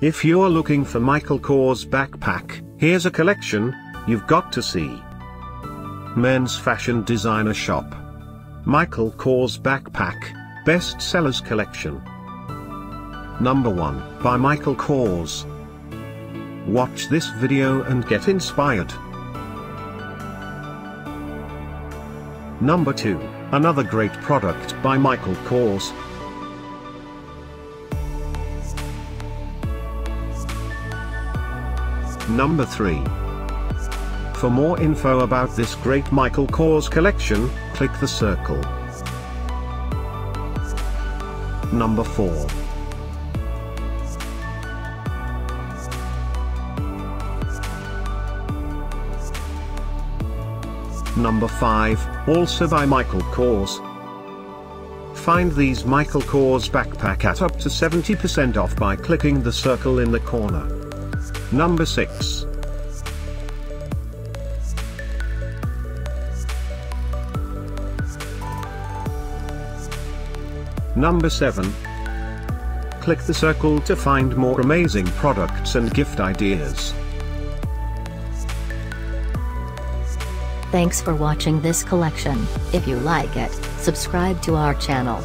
If you're looking for Michael Kors backpack, here's a collection you've got to see. Men's Fashion Designer Shop. Michael Kors Backpack, Best Sellers Collection. Number 1, by Michael Kors. Watch this video and get inspired. Number 2, another great product by Michael Kors. Number 3. For more info about this great Michael Kors collection, click the circle. Number 4. Number 5, also by Michael Kors. Find these Michael Kors backpack at up to 70% off by clicking the circle in the corner. Number 6. Number 7. Click the circle to find more amazing products and gift ideas. Thanks for watching this collection. If you like it, subscribe to our channel.